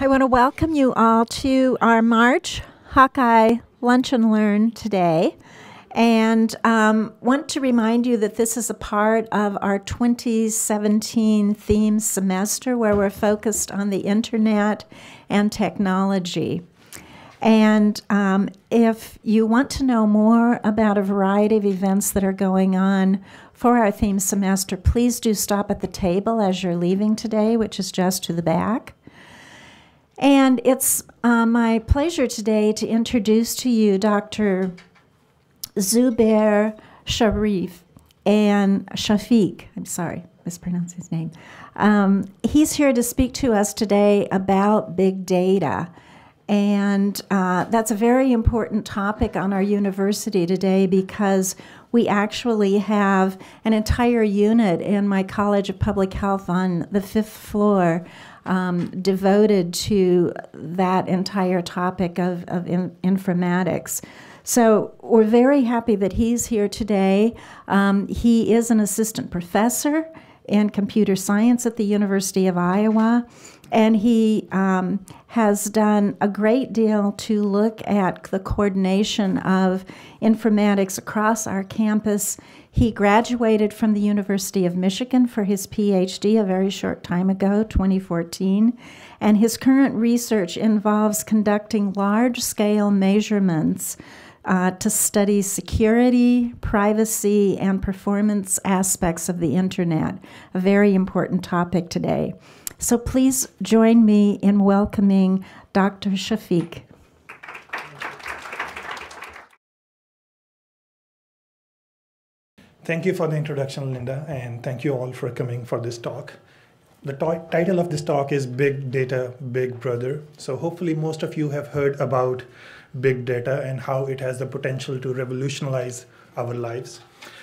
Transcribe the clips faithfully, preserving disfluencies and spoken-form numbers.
I want to welcome you all to our March Hawkeye Lunch and Learn today, and um, want to remind you that this is a part of our twenty seventeen theme semester where we're focused on the internet and technology. And um, if you want to know more about a variety of events that are going on for our theme semester, please do stop at the table as you're leaving today, which is just to the back. And it's uh, my pleasure today to introduce to you Doctor Zubair Shafiq and Shafiq. I'm sorry, mispronounced his name. Um, he's here to speak to us today about big data. And uh, that's a very important topic on our university today because we actually have an entire unit in my College of Public Health on the fifth floor Um, devoted to that entire topic of, of in, informatics. So we're very happy that he's here today. Um, he is an assistant professor in computer science at the University of Iowa, and he um, has done a great deal to look at the coordination of informatics across our campus. He graduated from the University of Michigan for his PhD a very short time ago, twenty fourteen, and his current research involves conducting large-scale measurements uh, to study security, privacy, and performance aspects of the internet, a very important topic today. So please join me in welcoming Doctor Shafiq. Thank you for the introduction, Linda, and thank you all for coming for this talk. The title of this talk is Big Data, Big Brother. So hopefully most of you have heard about big data and how it has the potential to revolutionize our lives.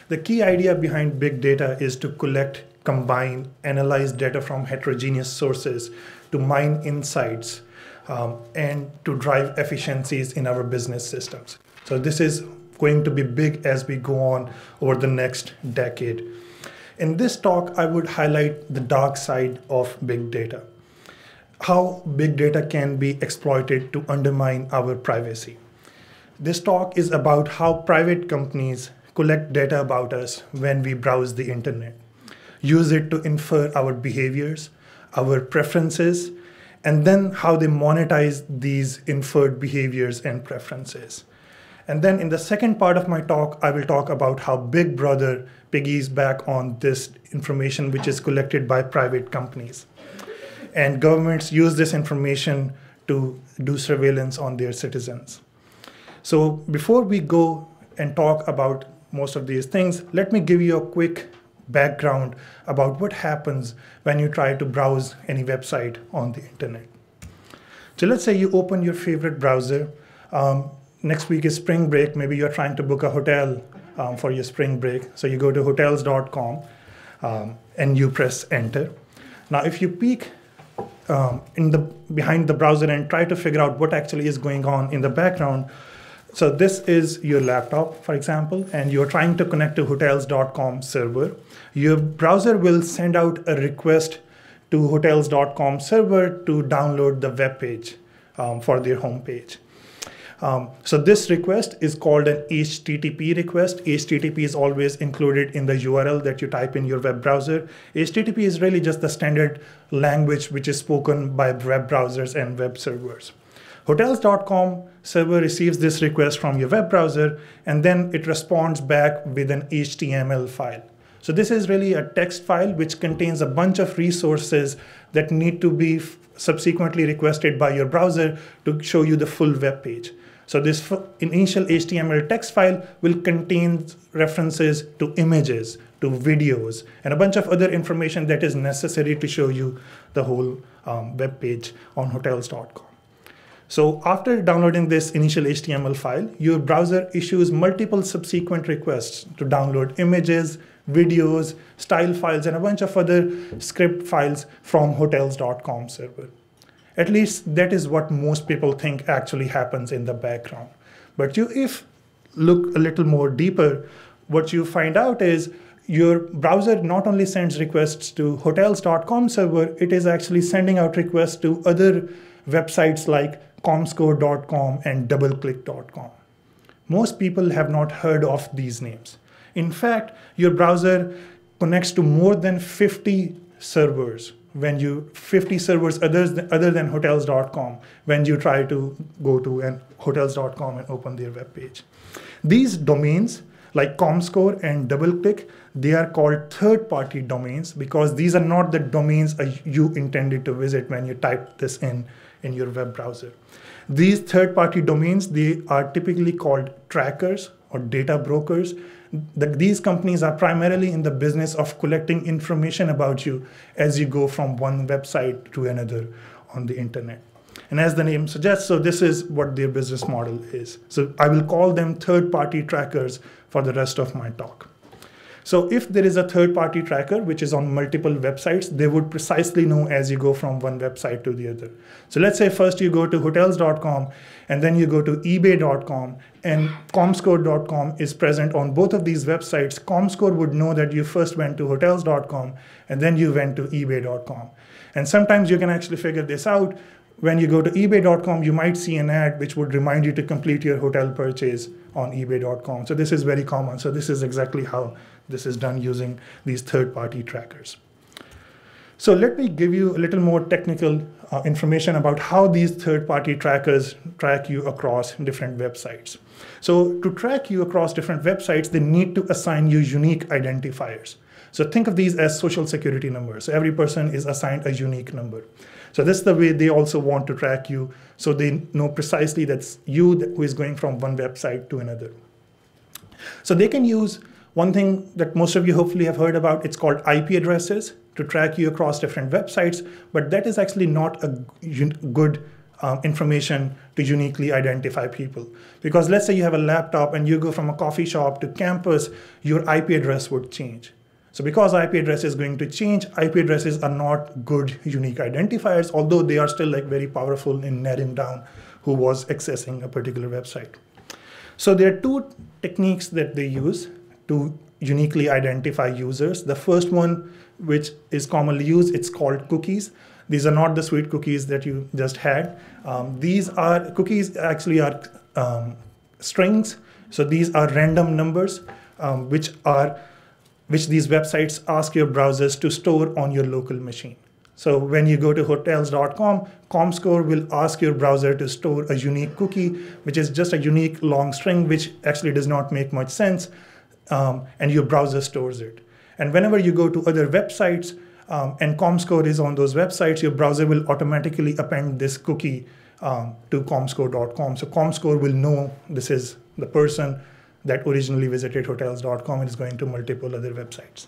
The key idea behind big data is to collect, combine, analyze data from heterogeneous sources to mine insights um, and to drive efficiencies in our business systems. So this is going to be big as we go on over the next decade. In this talk, I would highlight the dark side of big data, how big data can be exploited to undermine our privacy. This talk is about how private companies collect data about us when we browse the internet, use it to infer our behaviors, our preferences, and then how they monetize these inferred behaviors and preferences. And then in the second part of my talk, I will talk about how Big Brother piggies back on this information which is collected by private companies. And governments use this information to do surveillance on their citizens. So before we go and talk about most of these things, let me give you a quick background about what happens when you try to browse any website on the internet. So let's say you open your favorite browser. Um, Next week is spring break. Maybe you're trying to book a hotel um, for your spring break. So you go to hotels dot com um, and you press enter. Now, if you peek um, in the, behind the browser and try to figure out what actually is going on in the background, so this is your laptop, for example, and you're trying to connect to hotels dot com server. Your browser will send out a request to hotels dot com server to download the web page um, for their homepage. Um, so this request is called an H T T P request. H T T P is always included in the U R L that you type in your web browser. H T T P is really just the standard language which is spoken by web browsers and web servers. Hotels dot com server receives this request from your web browser, and then it responds back with an H T M L file. So this is really a text file which contains a bunch of resources that need to be subsequently requested by your browser to show you the full web page. So this initial H T M L text file will contain references to images, to videos, and a bunch of other information that is necessary to show you the whole um, web page on hotels dot com. So after downloading this initial H T M L file, your browser issues multiple subsequent requests to download images, videos, style files, and a bunch of other script files from hotels dot com server. At least that is what most people think actually happens in the background. But you, if look a little more deeper, what you find out is your browser not only sends requests to hotels dot com server, it is actually sending out requests to other websites like comscore dot com and double click dot com. Most people have not heard of these names. In fact, your browser connects to more than fifty servers when you fifty servers others th other than hotels dot com when you try to go to and hotels dot com and open their web page. These domains like Comscore and DoubleClick, they are called third-party domains because these are not the domains you intended to visit when you type this in in your web browser. These third-party domains, they are typically called trackers or data brokers. That these companies are primarily in the business of collecting information about you as you go from one website to another on the internet. And as the name suggests, so this is what their business model is. So I will call them third-party trackers for the rest of my talk. So if there is a third-party tracker which is on multiple websites, they would precisely know as you go from one website to the other. So let's say first you go to hotels dot com and then you go to ebay dot com and comscore dot com is present on both of these websites. Comscore would know that you first went to hotels dot com and then you went to ebay dot com. And sometimes you can actually figure this out. When you go to ebay dot com, you might see an ad which would remind you to complete your hotel purchase on ebay dot com. So this is very common. So this is exactly how this is done using these third-party trackers. So let me give you a little more technical uh, information about how these third-party trackers track you across different websites. So to track you across different websites, they need to assign you unique identifiers. So think of these as social security numbers. So every person is assigned a unique number. So this is the way they also want to track you, so they know precisely that's you who is going from one website to another. So they can use one thing that most of you hopefully have heard about, it's called I P addresses to track you across different websites, but that is actually not a good um, information to uniquely identify people. Because let's say you have a laptop and you go from a coffee shop to campus, your I P address would change. So because I P address is going to change, I P addresses are not good unique identifiers, although they are still like very powerful in narrowing down who was accessing a particular website. So there are two techniques that they use to uniquely identify users. The first one, which is commonly used, it's called cookies. These are not the sweet cookies that you just had. Um, these are cookies actually are um, strings. So these are random numbers um, which are which these websites ask your browsers to store on your local machine. So when you go to hotels dot com, Comscore will ask your browser to store a unique cookie, which is just a unique long string, which actually does not make much sense, um, and your browser stores it. And whenever you go to other websites, um, and Comscore is on those websites, your browser will automatically append this cookie um, to comscore dot com. So Comscore will know this is the person that originally visited hotels dot com and is going to multiple other websites.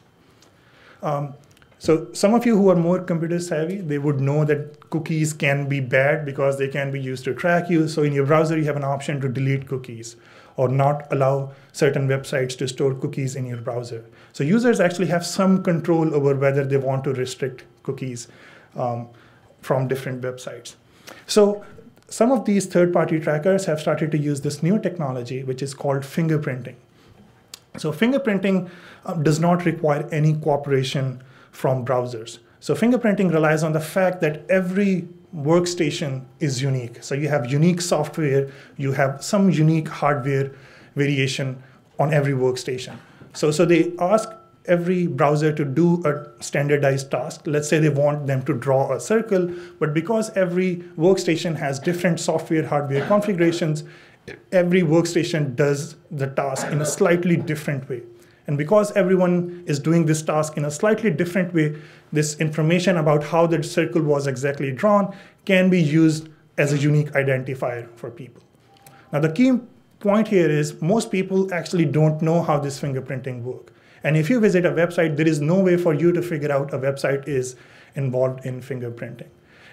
Um, so some of you who are more computer savvy, they would know that cookies can be bad because they can be used to track you. So in your browser, you have an option to delete cookies or not allow certain websites to store cookies in your browser. So users actually have some control over whether they want to restrict cookies um, from different websites. So some of these third-party trackers have started to use this new technology, which is called fingerprinting. So fingerprinting uh, does not require any cooperation from browsers. So fingerprinting relies on the fact that every workstation is unique. So you have unique software, you have some unique hardware variation on every workstation. So, so they ask every browser to do a standardized task. Let's say they want them to draw a circle, but because every workstation has different software hardware configurations, every workstation does the task in a slightly different way. And because everyone is doing this task in a slightly different way, this information about how the circle was exactly drawn can be used as a unique identifier for people. Now the key point here is most people actually don't know how this fingerprinting works. And if you visit a website, there is no way for you to figure out a website is involved in fingerprinting.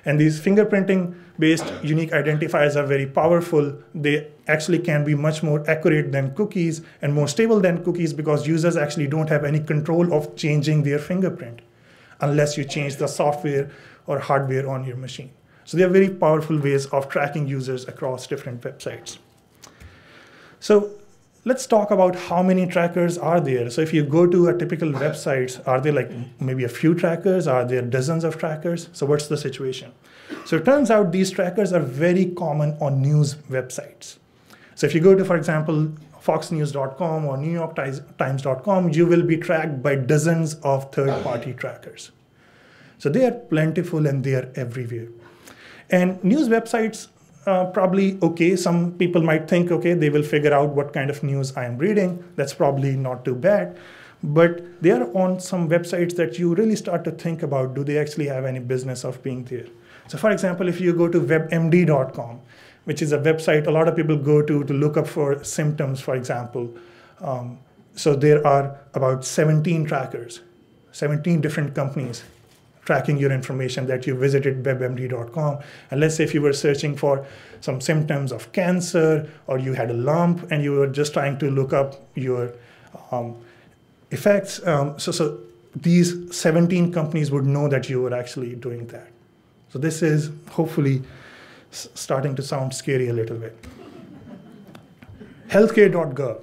And these fingerprinting-based unique identifiers are very powerful. They actually can be much more accurate than cookies and more stable than cookies because users actually don't have any control of changing their fingerprint unless you change the software or hardware on your machine. So they are very powerful ways of tracking users across different websites. So let's talk about how many trackers are there. So if you go to a typical website, are there like maybe a few trackers? Are there dozens of trackers? So what's the situation? So it turns out these trackers are very common on news websites. So if you go to, for example, fox news dot com or new york times dot com, you will be tracked by dozens of third-party trackers. So they are plentiful and they are everywhere. And news websites uh, probably okay. Some people might think, okay, they will figure out what kind of news I am reading. That's probably not too bad. But they are on some websites that you really start to think about, do they actually have any business of being there? So for example, if you go to web m d dot com, which is a website a lot of people go to to look up for symptoms, for example. Um, so there are about seventeen trackers, seventeen different companies tracking your information that you visited web m d dot com. And let's say if you were searching for some symptoms of cancer, or you had a lump and you were just trying to look up your um, effects. Um, so, so these seventeen companies would know that you were actually doing that. So this is hopefully starting to sound scary a little bit. healthcare dot gov.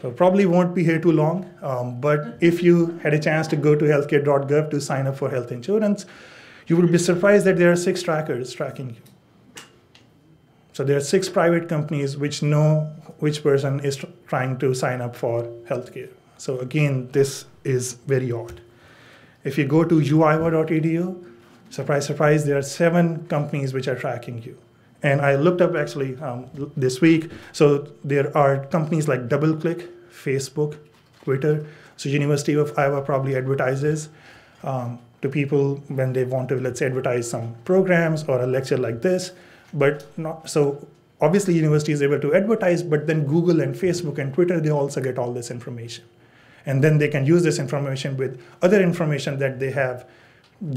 So probably won't be here too long, um, but if you had a chance to go to healthcare dot gov to sign up for health insurance, you will be surprised that there are six trackers tracking you. So there are six private companies which know which person is tr trying to sign up for healthcare. So again, this is very odd. If you go to u iowa dot e d u, surprise, surprise, there are seven companies which are tracking you. And I looked up actually um, this week. So there are companies like DoubleClick, Facebook, Twitter. So University of Iowa probably advertises um, to people when they want to, let's say, advertise some programs or a lecture like this. But not, so obviously university is able to advertise, but then Google and Facebook and Twitter, they also get all this information. And then they can use this information with other information that they have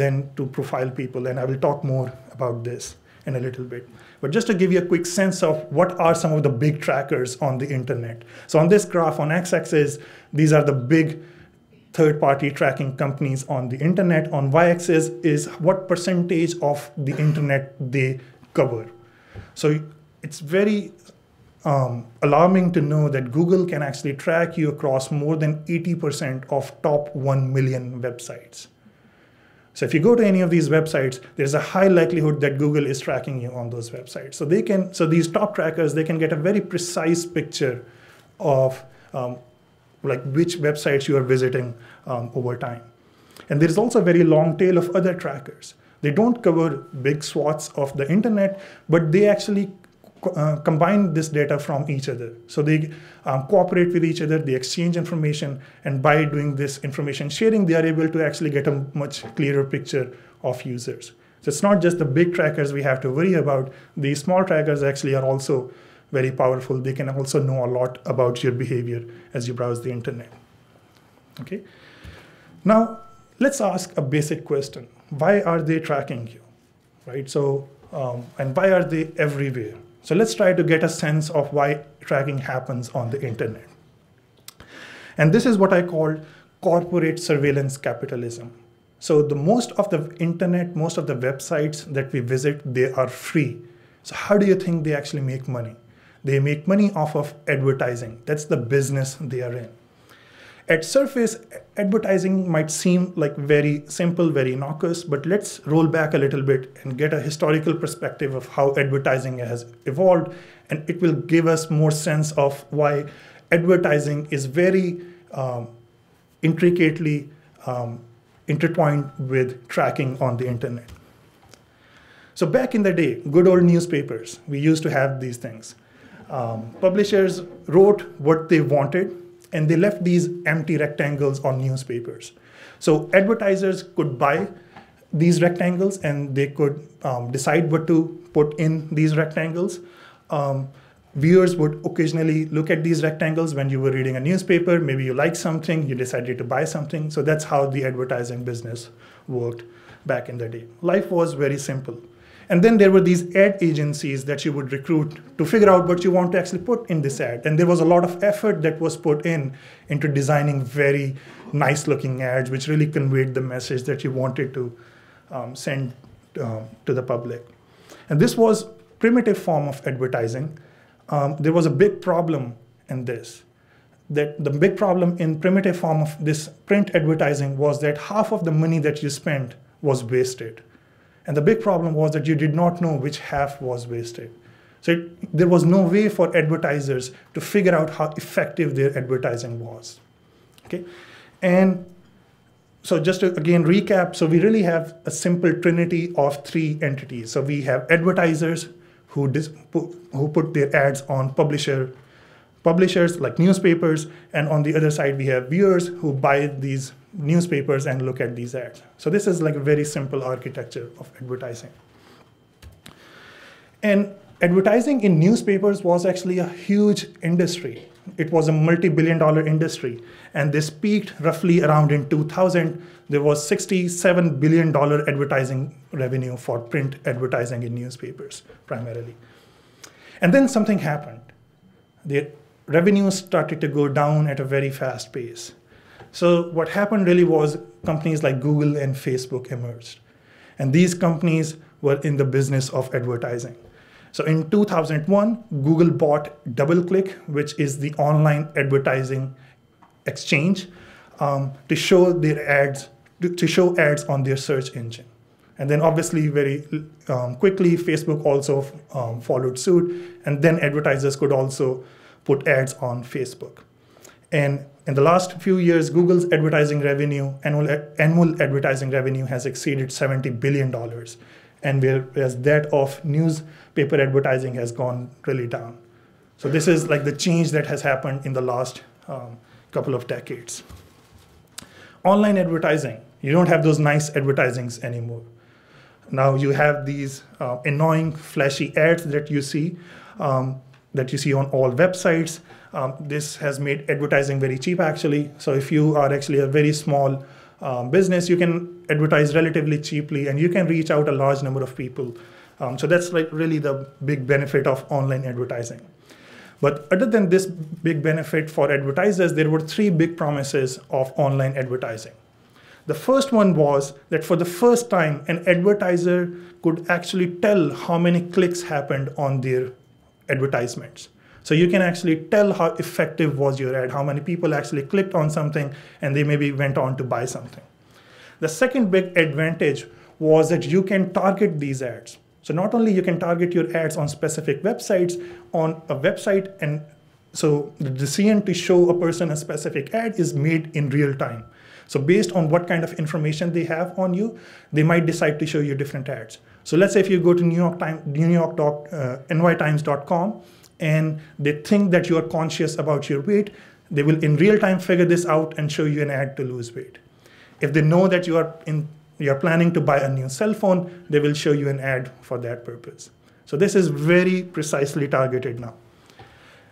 then to profile people, and I will talk more about this in a little bit. But just to give you a quick sense of what are some of the big trackers on the internet. So on this graph, on x-axis, these are the big third-party tracking companies on the internet. On y-axis is what percentage of the internet they cover. So it's very um, alarming to know that Google can actually track you across more than eighty percent of top one million websites. So if you go to any of these websites, there's a high likelihood that Google is tracking you on those websites. So they can, so these top trackers, they can get a very precise picture of um, like which websites you are visiting um, over time. And there's also a very long tail of other trackers. They don't cover big swaths of the internet, but they actually Uh, combine this data from each other. So they um, cooperate with each other, they exchange information, and by doing this information sharing, they are able to actually get a much clearer picture of users. So it's not just the big trackers we have to worry about. These small trackers actually are also very powerful. They can also know a lot about your behavior as you browse the internet. Okay. Now, let's ask a basic question. Why are they tracking you? Right? So, um, and why are they everywhere? So let's try to get a sense of why tracking happens on the internet. And this is what I call corporate surveillance capitalism. So the most of the internet, most of the websites that we visit, they are free. So how do you think they actually make money? They make money off of advertising. That's the business they are in. At surface, advertising might seem like very simple, very innocuous, but let's roll back a little bit and get a historical perspective of how advertising has evolved, and it will give us more sense of why advertising is very um, intricately um, intertwined with tracking on the internet. So back in the day, good old newspapers, we used to have these things. Um, publishers wrote what they wanted, and they left these empty rectangles on newspapers. So advertisers could buy these rectangles and they could um, decide what to put in these rectangles. Um, viewers would occasionally look at these rectangles when you were reading a newspaper. Maybe you liked something, you decided to buy something. So that's how the advertising business worked back in the day. Life was very simple. And then there were these ad agencies that you would recruit to figure out what you want to actually put in this ad. And there was a lot of effort that was put in into designing very nice looking ads, which really conveyed the message that you wanted to um, send uh, to the public. And this was primitive form of advertising. Um, there was a big problem in this. that the big problem in primitive form of this print advertising was that half of the money that you spent was wasted. And the big problem was that you did not know which half was wasted. So it, there was no way for advertisers to figure out how effective their advertising was. Okay? And so just to again recap, so we really have a simple trinity of three entities. So we have advertisers who, dis, who put their ads on publisher, publishers like newspapers, and on the other side we have viewers who buy these newspapers and look at these ads. So this is like a very simple architecture of advertising. And advertising in newspapers was actually a huge industry. It was a multi-billion dollar industry, and this peaked roughly around in two thousand. There was sixty-seven billion dollars advertising revenue for print advertising in newspapers primarily. And then something happened. The revenues started to go down at a very fast pace. So what happened really was companies like Google and Facebook emerged. And these companies were in the business of advertising. So in two thousand one, Google bought DoubleClick, which is the online advertising exchange, um, to show their ads, to, to show ads on their search engine. And then obviously very um, quickly, Facebook also um, followed suit, and then advertisers could also put ads on Facebook. And in the last few years, Google's advertising revenue, annual, annual advertising revenue has exceeded seventy billion dollars. And whereas that of newspaper advertising has gone really down. So this is like the change that has happened in the last um, couple of decades. Online advertising, you don't have those nice advertisings anymore. Now you have these uh, annoying flashy ads that you see, um, that you see on all websites. Um, this has made advertising very cheap actually. So if you are actually a very small Um, business, you can advertise relatively cheaply and you can reach out a large number of people. Um, so that's like really the big benefit of online advertising. But other than this big benefit for advertisers, there were three big promises of online advertising. The first one was that for the first time, an advertiser could actually tell how many clicks happened on their advertisements. So you can actually tell how effective was your ad, how many people actually clicked on something and they maybe went on to buy something. The second big advantage was that you can target these ads. So not only you can target your ads on specific websites, on a website, and so the decision to show a person a specific ad is made in real time. So based on what kind of information they have on you, they might decide to show you different ads. So let's say if you go to new york times dot com, and they think that you are conscious about your weight, they will in real time figure this out and show you an ad to lose weight. If they know that you are, in, you are planning to buy a new cell phone, they will show you an ad for that purpose. So this is very precisely targeted now.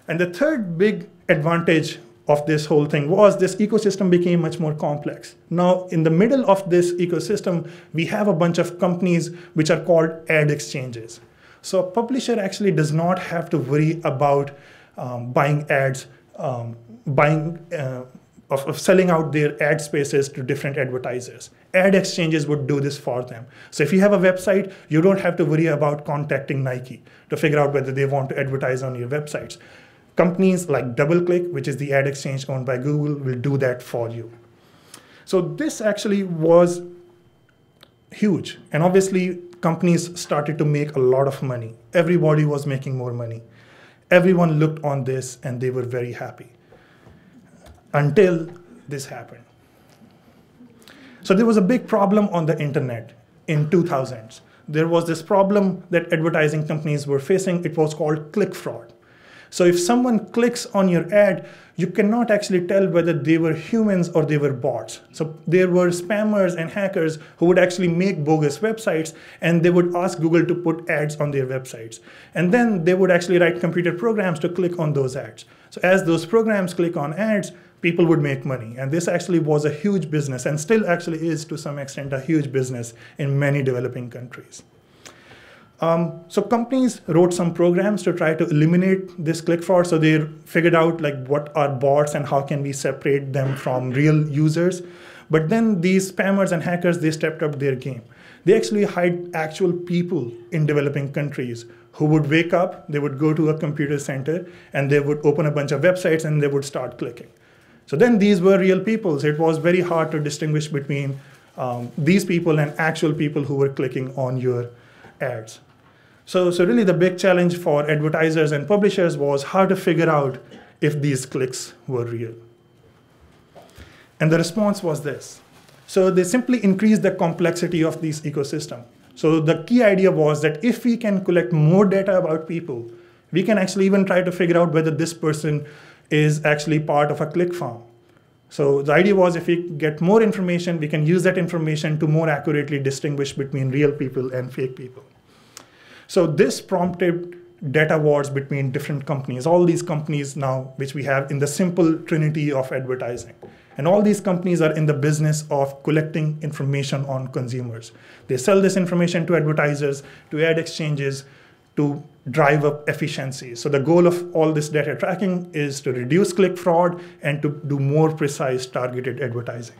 And the third big advantage of this whole thing was this ecosystem became much more complex. Now in the middle of this ecosystem, we have a bunch of companies which are called ad exchanges. So a publisher actually does not have to worry about um, buying ads, um, buying, uh, of, of selling out their ad spaces to different advertisers. Ad exchanges would do this for them. So if you have a website, you don't have to worry about contacting Nike to figure out whether they want to advertise on your websites. Companies like DoubleClick, which is the ad exchange owned by Google, will do that for you. So this actually was huge, and obviously companies started to make a lot of money. Everybody was making more money. Everyone looked on this and they were very happy until this happened. So there was a big problem on the internet in two thousands. There was this problem that advertising companies were facing. It was called click fraud. So if someone clicks on your ad, you cannot actually tell whether they were humans or they were bots. So there were spammers and hackers who would actually make bogus websites, and they would ask Google to put ads on their websites. And then they would actually write computer programs to click on those ads. So as those programs click on ads, people would make money. And this actually was a huge business, and still actually is to some extent a huge business in many developing countries. Um, so companies wrote some programs to try to eliminate this click fraud. So they figured out like what are bots and how can we separate them from real users. But then these spammers and hackers, they stepped up their game. They actually hide actual people in developing countries who would wake up, they would go to a computer center, and they would open a bunch of websites and they would start clicking. So then these were real people. So it was very hard to distinguish between um, these people and actual people who were clicking on your ads. So, so really the big challenge for advertisers and publishers was how to figure out if these clicks were real. And the response was this. So they simply increased the complexity of this ecosystem. So the key idea was that if we can collect more data about people, we can actually even try to figure out whether this person is actually part of a click farm. So the idea was if we get more information, we can use that information to more accurately distinguish between real people and fake people. So this prompted data wars between different companies, all these companies now which we have in the simple trinity of advertising. And all these companies are in the business of collecting information on consumers. They sell this information to advertisers, to ad exchanges, to drive up efficiency. So the goal of all this data tracking is to reduce click fraud and to do more precise targeted advertising.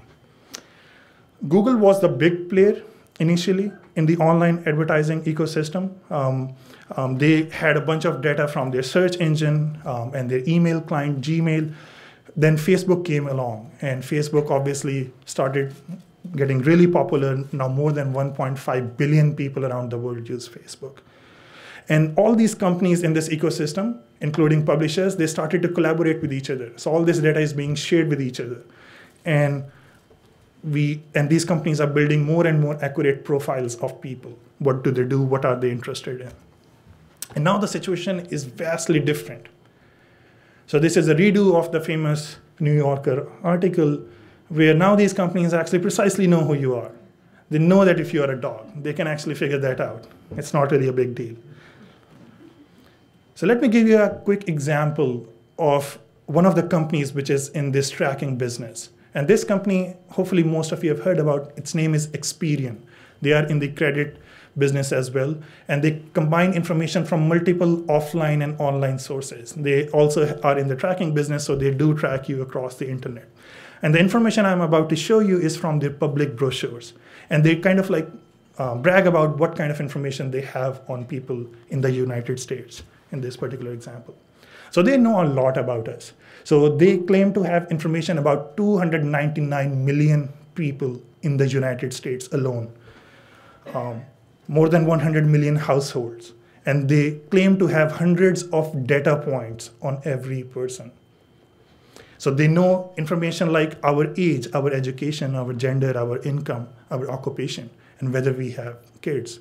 Google was the big player initially in the online advertising ecosystem. Um, um, they had a bunch of data from their search engine um, and their email client, Gmail. Then Facebook came along, and Facebook obviously started getting really popular. Now more than one point five billion people around the world use Facebook. And all these companies in this ecosystem, including publishers, they started to collaborate with each other. So all this data is being shared with each other. And, we, and these companies are building more and more accurate profiles of people. What do they do? What are they interested in? And now the situation is vastly different. So this is a redo of the famous New Yorker article, where now these companies actually precisely know who you are. They know that if you are a dog, they can actually figure that out. It's not really a big deal. So let me give you a quick example of one of the companies which is in this tracking business. And this company, hopefully most of you have heard about, its name is Experian. They are in the credit business as well, and they combine information from multiple offline and online sources. They also are in the tracking business, so they do track you across the internet. And the information I'm about to show you is from their public brochures, and they kind of like uh, brag about what kind of information they have on people in the United States in this particular example. So they know a lot about us. So they claim to have information about two hundred ninety-nine million people in the United States alone. Um, more than one hundred million households, and they claim to have hundreds of data points on every person. So they know information like our age, our education, our gender, our income, our occupation, and whether we have kids,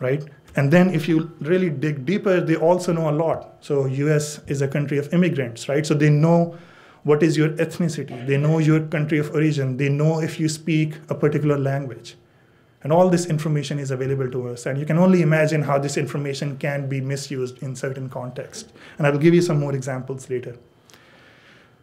right? And then if you really dig deeper, they also know a lot. So U S is a country of immigrants, right? So they know what is your ethnicity, they know your country of origin, they know if you speak a particular language. And all this information is available to us. And you can only imagine how this information can be misused in certain contexts. And I will give you some more examples later.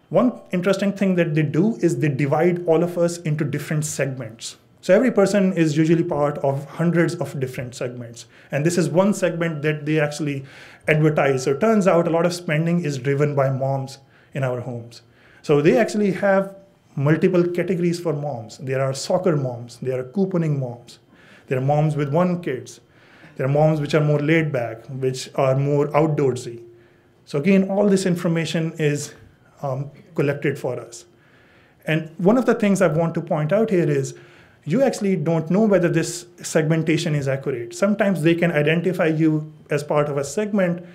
One interesting thing that they do is they divide all of us into different segments. So every person is usually part of hundreds of different segments. And this is one segment that they actually advertise. So it turns out a lot of spending is driven by moms in our homes. So they actually have multiple categories for moms. There are soccer moms, there are couponing moms, there are moms with one kids, there are moms which are more laid back, which are more outdoorsy. So again, all this information is um, collected for us. And one of the things I want to point out here is you actually don't know whether this segmentation is accurate. Sometimes they can identify you as part of a segment,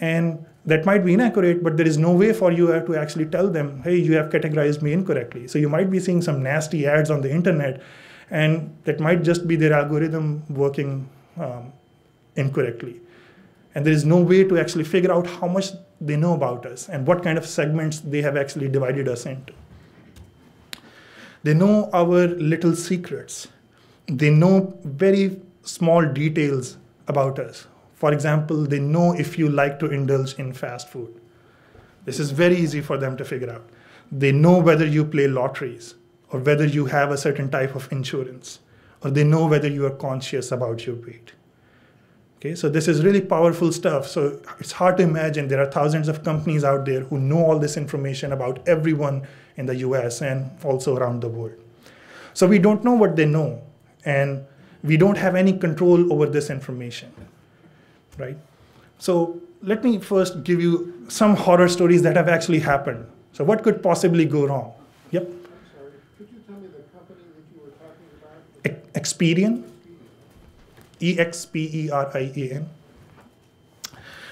and that might be inaccurate, but there is no way for you to actually tell them, hey, you have categorized me incorrectly. So you might be seeing some nasty ads on the internet, and that might just be their algorithm working um, incorrectly. And there is no way to actually figure out how much they know about us and what kind of segments they have actually divided us into. They know our little secrets. They know very small details about us. For example, they know if you like to indulge in fast food. This is very easy for them to figure out. They know whether you play lotteries or whether you have a certain type of insurance, or they know whether you are conscious about your weight. Okay, so this is really powerful stuff. So it's hard to imagine there are thousands of companies out there who know all this information about everyone in the U S and also around the world. So we don't know what they know, and we don't have any control over this information, right? So let me first give you some horror stories that have actually happened. So what could possibly go wrong? Yep. I'm sorry, could you tell me the company that you were talking about? Experian. E X P E R I A N.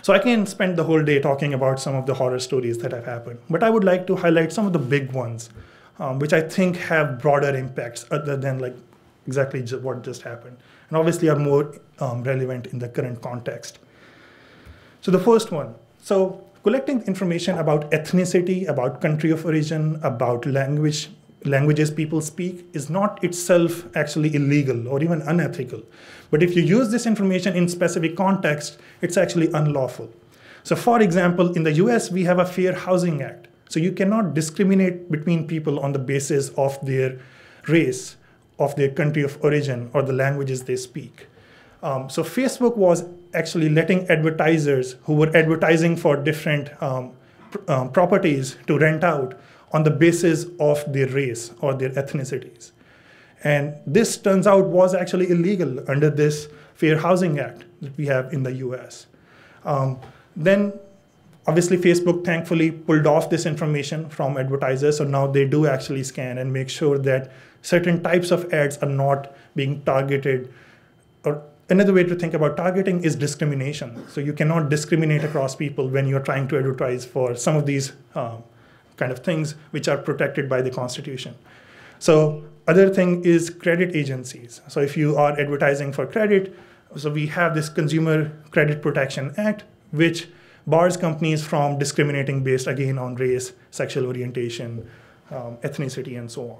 So I can spend the whole day talking about some of the horror stories that have happened, but I would like to highlight some of the big ones, um, which I think have broader impacts other than like exactly what just happened, and obviously are more um, relevant in the current context. So the first one, so collecting information about ethnicity, about country of origin, about language, languages people speak is not itself actually illegal or even unethical. But if you use this information in specific context, it's actually unlawful. So for example, in the U S, we have a Fair Housing Act. So you cannot discriminate between people on the basis of their race, of their country of origin, or the languages they speak. Um, so Facebook was actually letting advertisers who were advertising for different um, pr um, properties to rent out on the basis of their race or their ethnicities. And this turns out was actually illegal under this Fair Housing Act that we have in the U S. Um, then obviously Facebook thankfully pulled off this information from advertisers, so now they do actually scan and make sure that certain types of ads are not being targeted. Or another way to think about targeting is discrimination. So you cannot discriminate across people when you're trying to advertise for some of these um, kind of things which are protected by the Constitution. So other thing is credit agencies. So if you are advertising for credit, so we have this Consumer Credit Protection Act, which bars companies from discriminating based again on race, sexual orientation, um, ethnicity, and so on.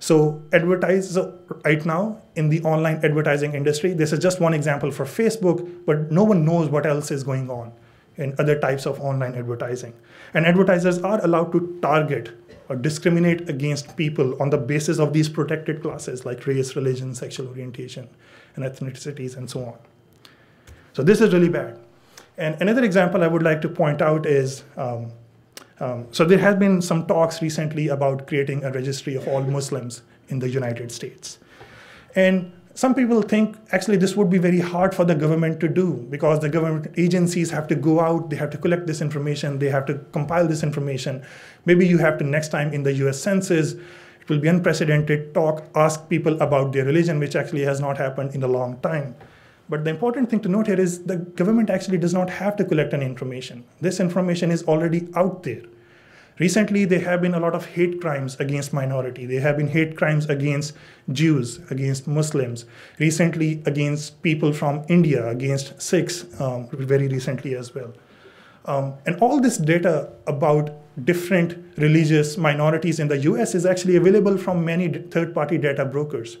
So advertise, so right now in the online advertising industry, this is just one example for Facebook, but no one knows what else is going on in other types of online advertising. And advertisers are allowed to target or discriminate against people on the basis of these protected classes like race, religion, sexual orientation, and ethnicities, and so on. So this is really bad. And another example I would like to point out is, um, um, so there have been some talks recently about creating a registry of all Muslims in the United States. And some people think actually this would be very hard for the government to do because the government agencies have to go out, they have to collect this information, they have to compile this information. Maybe you have to next time in the U S census, it will be unprecedented talk, ask people about their religion, which actually has not happened in a long time. But the important thing to note here is the government actually does not have to collect any information. This information is already out there. Recently, there have been a lot of hate crimes against minority. There have been hate crimes against Jews, against Muslims. Recently, against people from India, against Sikhs, um, very recently as well. Um, and all this data about different religious minorities in the U S is actually available from many third-party data brokers.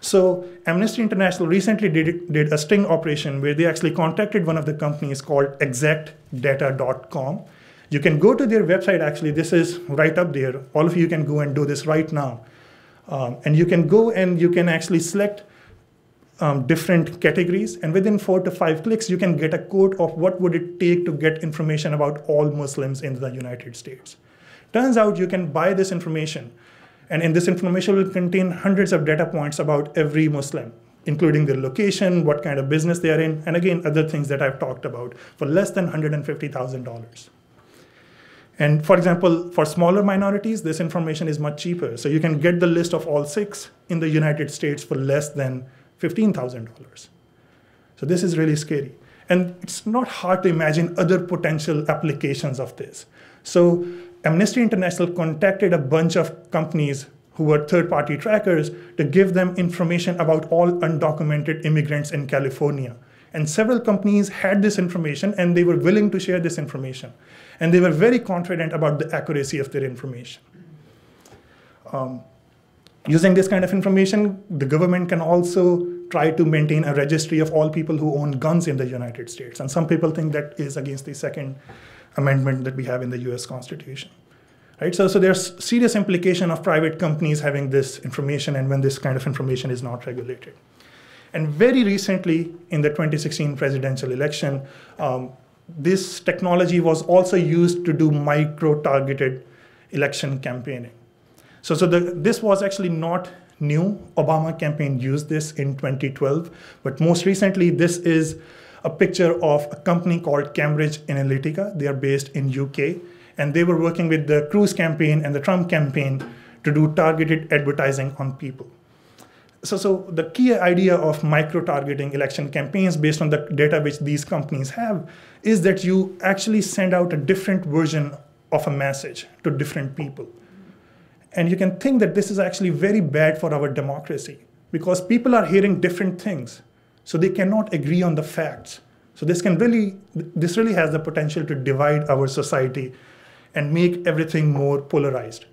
So Amnesty International recently did, did a sting operation where they actually contacted one of the companies called exact data dot com. You can go to their website, actually, this is right up there. All of you can go and do this right now. Um, and you can go and you can actually select um, different categories. And within four to five clicks, you can get a quote of what would it take to get information about all Muslims in the United States. Turns out you can buy this information. And in this information will contain hundreds of data points about every Muslim, including their location, what kind of business they are in, and again, other things that I've talked about for less than one hundred fifty thousand dollars. And for example, for smaller minorities, this information is much cheaper. So you can get the list of all six in the United States for less than fifteen thousand dollars. So this is really scary. And it's not hard to imagine other potential applications of this. So Amnesty International contacted a bunch of companies who were third-party trackers to give them information about all undocumented immigrants in California. And several companies had this information and they were willing to share this information. And they were very confident about the accuracy of their information. Um, using this kind of information, the government can also try to maintain a registry of all people who own guns in the United States. And some people think that is against the Second Amendment that we have in the U S Constitution. Right? So, so there's serious implication of private companies having this information and when this kind of information is not regulated. And very recently, in the twenty sixteen presidential election, um, this technology was also used to do micro-targeted election campaigning. So, so the, this was actually not new Obama campaign used this in twenty twelve, but most recently this is a picture of a company called Cambridge Analytica. They are based in U K, and they were working with the Cruz campaign and the Trump campaign to do targeted advertising on people. So, so the key idea of micro-targeting election campaigns based on the data which these companies have is that you actually send out a different version of a message to different people. And you can think that this is actually very bad for our democracy because people are hearing different things. So they cannot agree on the facts. So this can really, this really has the potential to divide our society and make everything more polarized.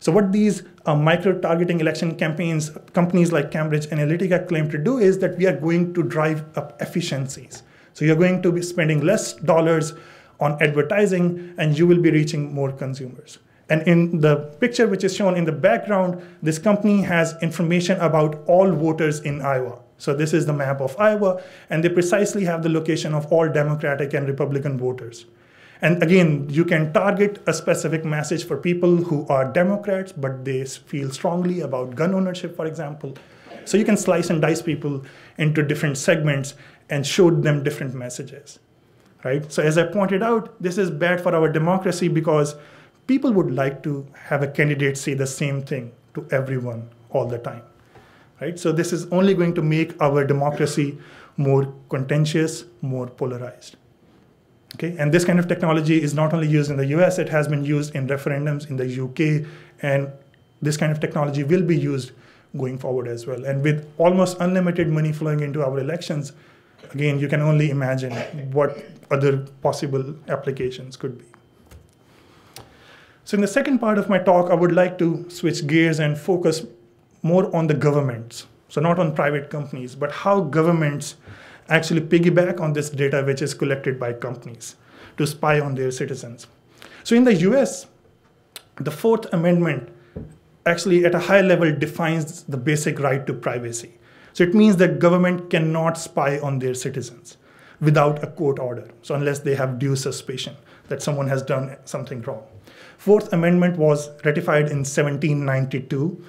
So what these uh, micro-targeting election campaigns, companies like Cambridge Analytica claim to do is that we are going to drive up efficiencies. So you're going to be spending less dollars on advertising and you will be reaching more consumers. And in the picture which is shown in the background, this company has information about all voters in Iowa. So this is the map of Iowa, and they precisely have the location of all Democratic and Republican voters. And again, you can target a specific message for people who are Democrats, but they feel strongly about gun ownership, for example. So you can slice and dice people into different segments and show them different messages, right? So as I pointed out, this is bad for our democracy because people would like to have a candidate say the same thing to everyone all the time. Right? So this is only going to make our democracy more contentious, more polarized. Okay? And this kind of technology is not only used in the U S, it has been used in referendums in the U K, and this kind of technology will be used going forward as well. And with almost unlimited money flowing into our elections, again, you can only imagine what other possible applications could be. So in the second part of my talk, I would like to switch gears and focus more on the governments, so not on private companies, but how governments actually piggyback on this data which is collected by companies to spy on their citizens. So in the U S, the Fourth Amendment actually at a high level defines the basic right to privacy. So it means that government cannot spy on their citizens without a court order, so unless they have due suspicion that someone has done something wrong. Fourth Amendment was ratified in seventeen ninety-two.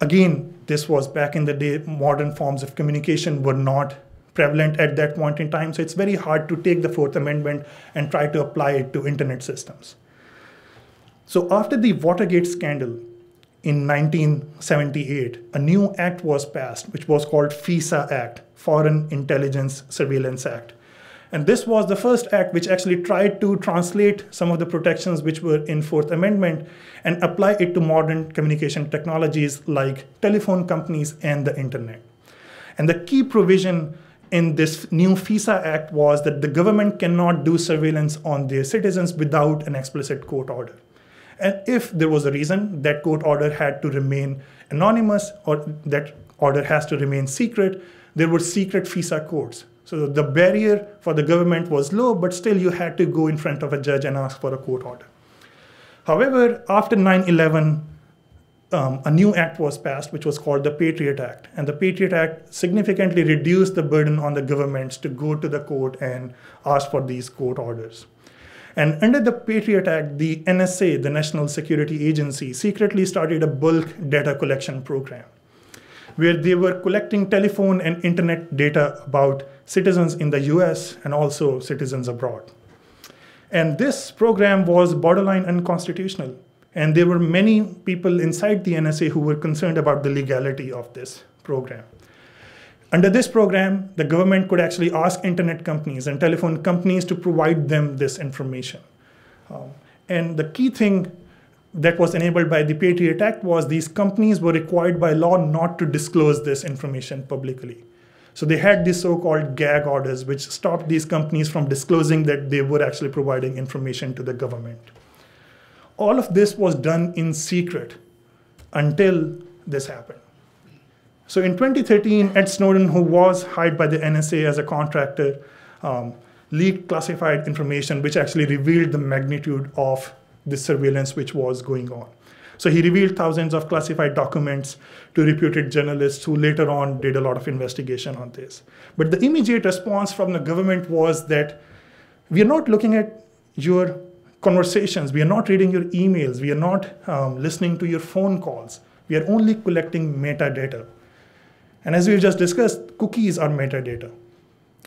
Again, this was back in the day. Modern forms of communication were not prevalent at that point in time, so it's very hard to take the Fourth Amendment and try to apply it to internet systems. So after the Watergate scandal in nineteen seventy-eight, a new act was passed, which was called FISA Act, Foreign Intelligence Surveillance Act. And this was the first act which actually tried to translate some of the protections which were in Fourth Amendment and apply it to modern communication technologies like telephone companies and the internet. And the key provision in this new FISA Act was that the government cannot do surveillance on their citizens without an explicit court order. And if there was a reason, that court order had to remain anonymous or that order has to remain secret, there were secret FISA courts. So the barrier for the government was low, but still you had to go in front of a judge and ask for a court order. However, after nine eleven, um, a new act was passed, which was called the Patriot Act. And the Patriot Act significantly reduced the burden on the governments to go to the court and ask for these court orders. And under the Patriot Act, the N S A, the National Security Agency, secretly started a bulk data collection program, where they were collecting telephone and internet data about citizens in the U S and also citizens abroad. And this program was borderline unconstitutional. And there were many people inside the N S A who were concerned about the legality of this program. Under this program, the government could actually ask internet companies and telephone companies to provide them this information. Um, and the key thing that was enabled by the Patriot Act was these companies were required by law not to disclose this information publicly. So they had these so-called gag orders which stopped these companies from disclosing that they were actually providing information to the government. All of this was done in secret until this happened. So in twenty thirteen, Ed Snowden, who was hired by the N S A as a contractor, um, leaked classified information which actually revealed the magnitude of the surveillance which was going on. So he revealed thousands of classified documents to reputed journalists who later on did a lot of investigation on this. But the immediate response from the government was that we are not looking at your conversations, we are not reading your emails, we are not um, listening to your phone calls. We are only collecting metadata. And as we've just discussed, cookies are metadata.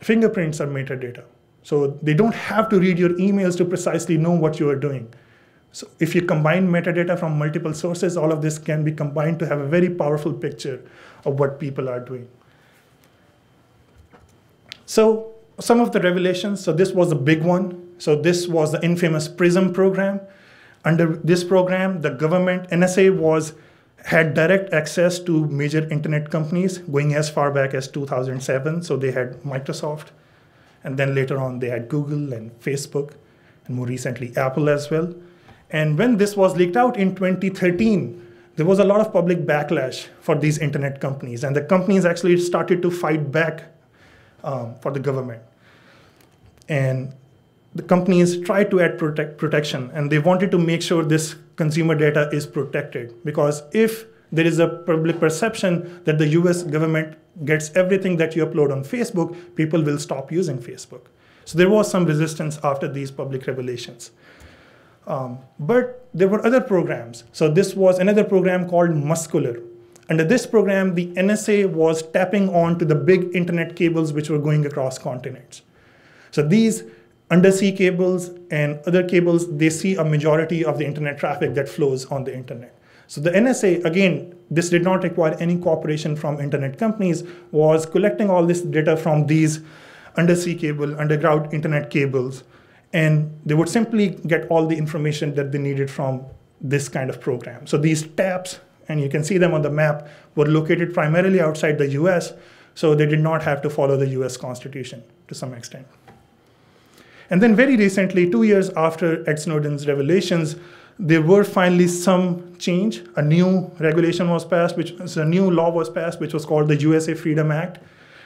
Fingerprints are metadata. So they don't have to read your emails to precisely know what you are doing. So if you combine metadata from multiple sources, all of this can be combined to have a very powerful picture of what people are doing. So some of the revelations, so this was the big one. So this was the infamous PRISM program. Under this program, the government, N S A was, had direct access to major internet companies going as far back as two thousand seven. So they had Microsoft, and then later on they had Google and Facebook, and more recently Apple as well. And when this was leaked out in twenty thirteen, there was a lot of public backlash for these internet companies, and the companies actually started to fight back um, for the government. And the companies tried to add protect, protection, and they wanted to make sure this consumer data is protected, because if there is a public perception that the U S government gets everything that you upload on Facebook, people will stop using Facebook. So there was some resistance after these public revelations. Um, but there were other programs. So this was another program called Muscular. Under this program, the N S A was tapping on to the big internet cables which were going across continents. So these undersea cables and other cables, they see a majority of the internet traffic that flows on the internet. So the N S A, again, this did not require any cooperation from internet companies, was collecting all this data from these undersea cable, underground internet cables, and they would simply get all the information that they needed from this kind of program. So these taps, and you can see them on the map, were located primarily outside the U S, so they did not have to follow the U S Constitution to some extent. And then very recently, two years after Ed Snowden's revelations, there were finally some change. A new regulation was passed, which so a new law was passed, which was called the U S A Freedom Act,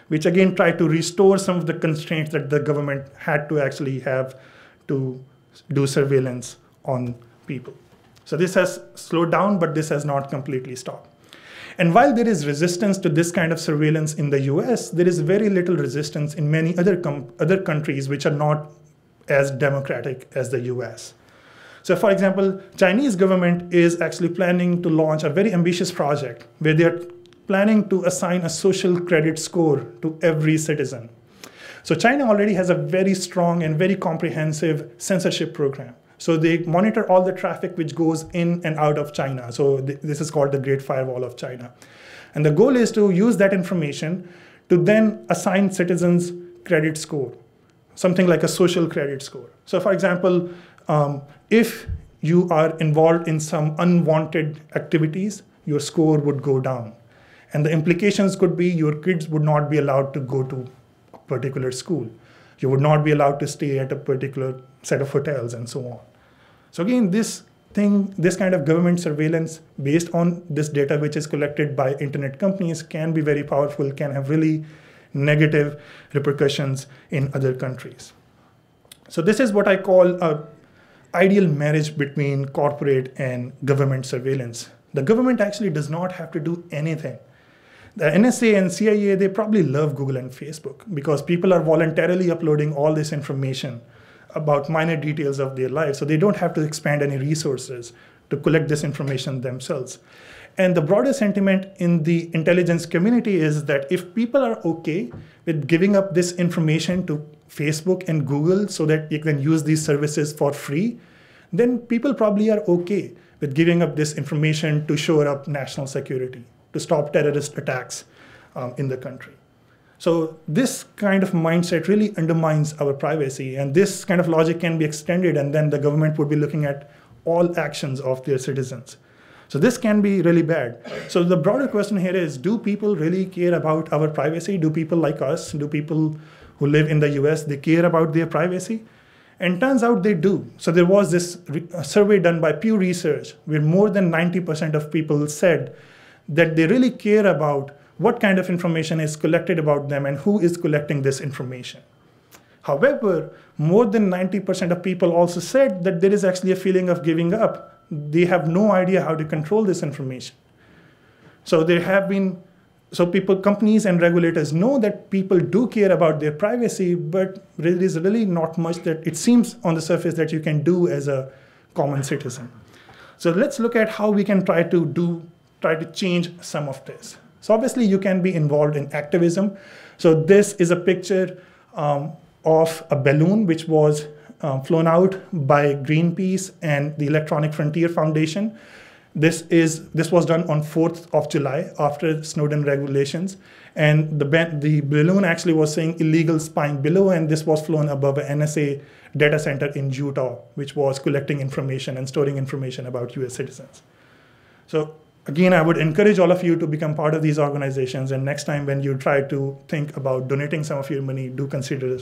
which again tried to restore some of the constraints that the government had to actually have to do surveillance on people. So this has slowed down, but this has not completely stopped. And while there is resistance to this kind of surveillance in the U S, there is very little resistance in many other, com other countries which are not as democratic as the U S. So for example, Chinese government is actually planning to launch a very ambitious project where they are planning to assign a social credit score to every citizen. So China already has a very strong and very comprehensive censorship program. So they monitor all the traffic which goes in and out of China. So th- this is called the Great Firewall of China. And the goal is to use that information to then assign citizens credit score, something like a social credit score. So for example, Um, if you are involved in some unwanted activities, your score would go down. And the implications could be your kids would not be allowed to go to a particular school. You would not be allowed to stay at a particular set of hotels and so on. So again, this thing, this kind of government surveillance based on this data which is collected by internet companies can be very powerful, can have really negative repercussions in other countries. So this is what I call a ideal marriage between corporate and government surveillance. The government actually does not have to do anything. The N S A and C I A, they probably love Google and Facebook because people are voluntarily uploading all this information about minor details of their lives. So they don't have to expend any resources to collect this information themselves. And the broader sentiment in the intelligence community is that if people are okay with giving up this information to Facebook and Google so that you can use these services for free, then people probably are okay with giving up this information to shore up national security, to stop terrorist attacks um, in the country. So this kind of mindset really undermines our privacy, and this kind of logic can be extended, and then the government would be looking at all actions of their citizens. So this can be really bad. So the broader question here is, do people really care about our privacy? Do people like us, do people who live in the U S, they care about their privacy? And turns out they do. So there was this survey done by Pew Research where more than ninety percent of people said that they really care about what kind of information is collected about them and who is collecting this information. However, more than ninety percent of people also said that there is actually a feeling of giving up. They have no idea how to control this information. So there have been, so people, companies and regulators know that people do care about their privacy, but there is really not much that it seems on the surface that you can do as a common citizen. So let's look at how we can try to do try to change some of this. So obviously you can be involved in activism. So this is a picture um, of a balloon which was um, flown out by Greenpeace and the Electronic Frontier Foundation. This is this was done on fourth of July after Snowden regulations, and the the balloon actually was saying illegal spying below, and this was flown above an N S A data center in Utah, which was collecting information and storing information about U S citizens. So again, I would encourage all of you to become part of these organizations, and next time when you try to think about donating some of your money, do consider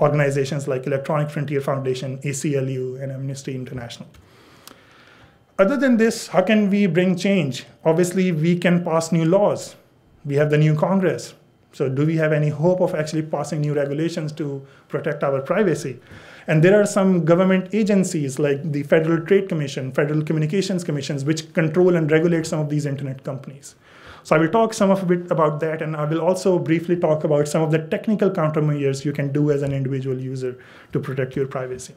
organizations like Electronic Frontier Foundation, A C L U, and Amnesty International. Other than this, how can we bring change? Obviously, we can pass new laws. We have the new Congress. So do we have any hope of actually passing new regulations to protect our privacy? And there are some government agencies like the Federal Trade Commission, Federal Communications Commissions, which control and regulate some of these internet companies. So I will talk some of a bit about that, and I will also briefly talk about some of the technical countermeasures you can do as an individual user to protect your privacy.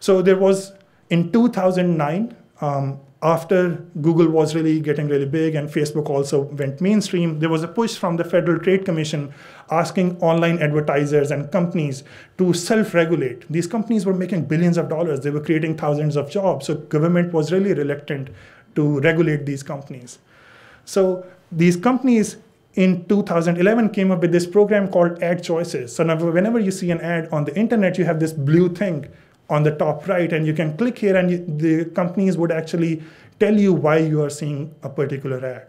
So there was, in two thousand nine, Um, after Google was really getting really big and Facebook also went mainstream, there was a push from the Federal Trade Commission asking online advertisers and companies to self-regulate. These companies were making billions of dollars. They were creating thousands of jobs. So government was really reluctant to regulate these companies. So these companies in two thousand eleven came up with this program called Ad Choices. So now whenever you see an ad on the internet, you have this blue thing on the top right, and you can click here, and you, the companies would actually tell you why you are seeing a particular ad.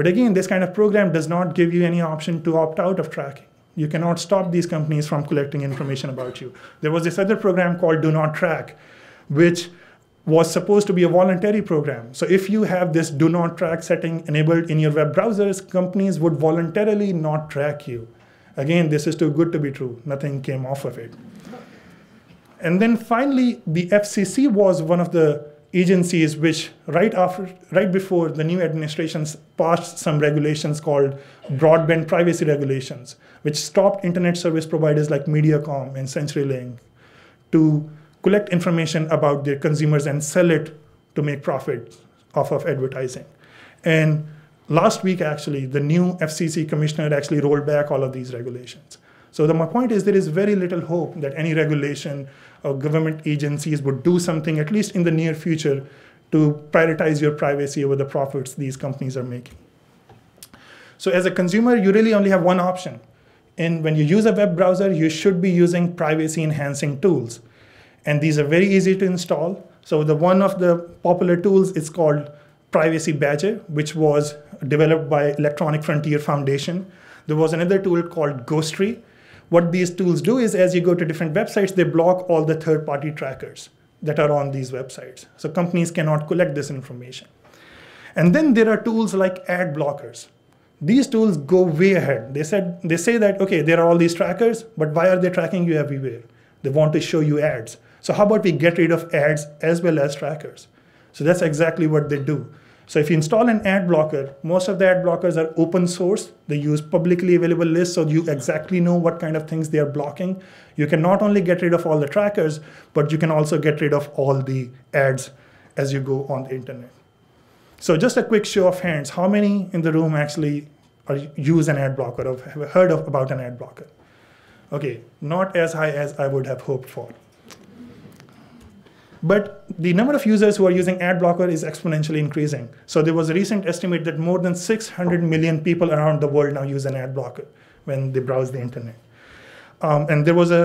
But again, this kind of program does not give you any option to opt out of tracking. You cannot stop these companies from collecting information about you. There was this other program called Do Not Track, which was supposed to be a voluntary program. So if you have this Do Not Track setting enabled in your web browsers, companies would voluntarily not track you. Again, this is too good to be true. Nothing came off of it. And then finally, the F C C was one of the agencies which right after, right before the new administrations passed some regulations called broadband privacy regulations, which stopped internet service providers like Mediacom and CenturyLink to collect information about their consumers and sell it to make profit off of advertising. And last week, actually, the new F C C commissioner actually rolled back all of these regulations. So the, my point is there is very little hope that any regulation or government agencies would do something, at least in the near future, to prioritize your privacy over the profits these companies are making. So as a consumer, you really only have one option. And when you use a web browser, you should be using privacy-enhancing tools. And these are very easy to install. So the one of the popular tools is called Privacy Badger, which was developed by Electronic Frontier Foundation. There was another tool called Ghostery. What these tools do is as you go to different websites, they block all the third-party trackers that are on these websites. So companies cannot collect this information. And then there are tools like ad blockers. These tools go way ahead. They said, they say that, okay, there are all these trackers, but why are they tracking you everywhere? They want to show you ads. So how about we get rid of ads as well as trackers? So that's exactly what they do. So if you install an ad blocker, most of the ad blockers are open source. They use publicly available lists, so you exactly know what kind of things they are blocking. You can not only get rid of all the trackers, but you can also get rid of all the ads as you go on the internet. So just a quick show of hands, how many in the room actually are, use an ad blocker or have heard of, about an ad blocker? Okay, not as high as I would have hoped for. But the number of users who are using ad blocker is exponentially increasing. So there was a recent estimate that more than six hundred million people around the world now use an ad blocker when they browse the internet. Um, and there was a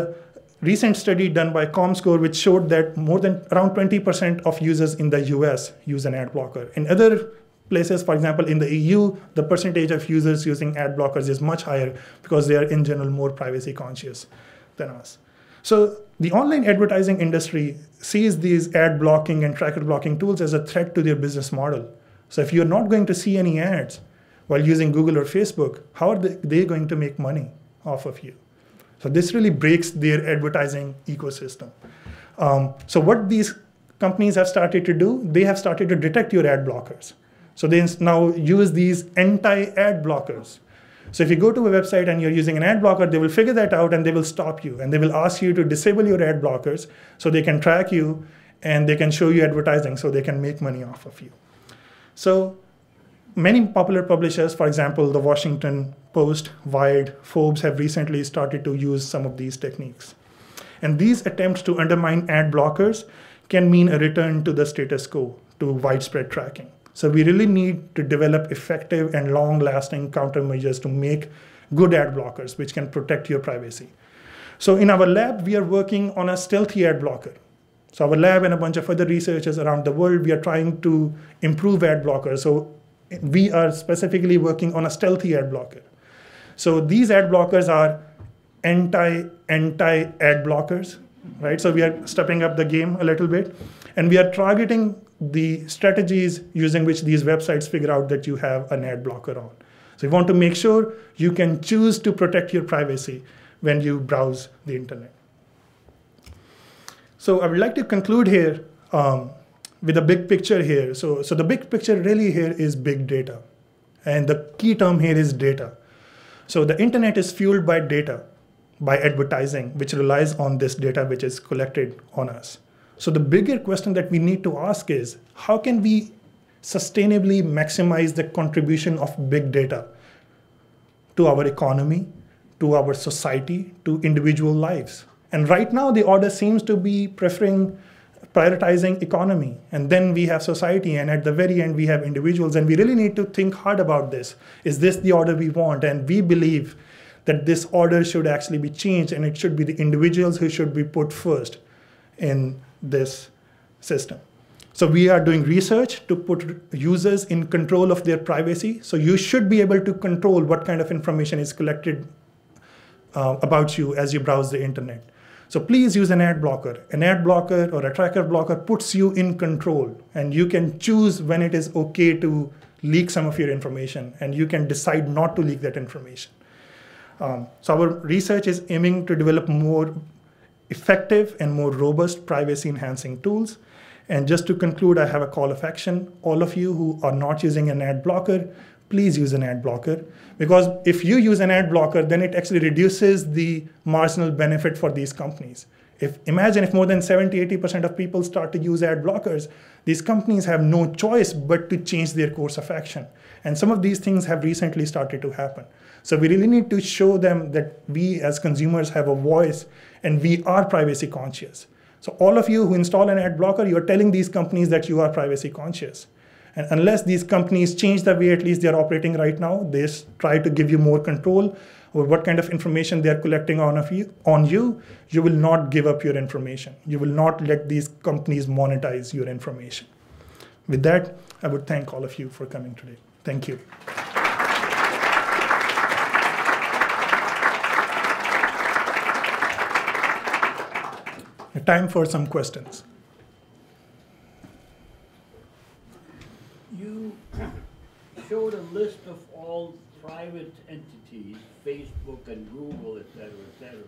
recent study done by comscore which showed that more than around twenty percent of users in the U S use an ad blocker. In other places, for example, in the E U, the percentage of users using ad blockers is much higher because they are in general more privacy conscious than us. So the online advertising industry sees these ad blocking and tracker blocking tools as a threat to their business model. So if you're not going to see any ads while using Google or Facebook, how are they going to make money off of you? So this really breaks their advertising ecosystem. Um, so what these companies have started to do, they have started to detect your ad blockers. So they now use these anti-ad blockers. So if you go to a website and you're using an ad blocker, they will figure that out and they will stop you. And they will ask you to disable your ad blockers so they can track you and they can show you advertising so they can make money off of you. So Many popular publishers, for example, the Washington Post, Wired, Forbes, have recently started to use some of these techniques. And these attempts to undermine ad blockers can mean a return to the status quo, to widespread tracking. So we really need to develop effective and long-lasting countermeasures to make good ad blockers, which can protect your privacy. So in our lab, we are working on a stealthy ad blocker. So our lab and a bunch of other researchers around the world, we are trying to improve ad blockers. So we are specifically working on a stealthy ad blocker. So these ad blockers are anti-anti-ad blockers, right? So we are stepping up the game a little bit. And we are targeting the strategies using which these websites figure out that you have an ad blocker on. So you want to make sure you can choose to protect your privacy when you browse the internet. So I would like to conclude here um, with a big picture here. So, so the big picture really here is big data. And the key term here is data. So the internet is fueled by data, by advertising, which relies on this data which is collected on us. So the bigger question that we need to ask is, how can we sustainably maximize the contribution of big data to our economy, to our society, to individual lives? And right now the order seems to be preferring prioritizing economy, and then we have society, and at the very end we have individuals, and we really need to think hard about this. Is this the order we want? And we believe that this order should actually be changed, and it should be the individuals who should be put first in this system. So we are doing research to put users in control of their privacy. So you should be able to control what kind of information is collected uh, about you as you browse the internet. So please use an ad blocker. An ad blocker or a tracker blocker puts you in control, and you can choose when it is okay to leak some of your information, and you can decide not to leak that information. Um, so our research is aiming to develop more effective and more robust privacy enhancing tools. And just to conclude, I have a call of action. All of you who are not using an ad blocker, please use an ad blocker. Because if you use an ad blocker, then it actually reduces the marginal benefit for these companies. If, imagine if more than seventy, eighty percent of people start to use ad blockers, these companies have no choice but to change their course of action. And some of these things have recently started to happen. So we really need to show them that we as consumers have a voice and we are privacy conscious. So all of you who install an ad blocker, you're telling these companies that you are privacy conscious. And unless these companies change the way at least they're operating right now, they try to give you more control over what kind of information they're collecting on, of you, on you, you will not give up your information. You will not let these companies monetize your information. With that, I would thank all of you for coming today. Thank you. Time for some questions. You showed a list of all private entities, Facebook and Google, et cetera, et cetera,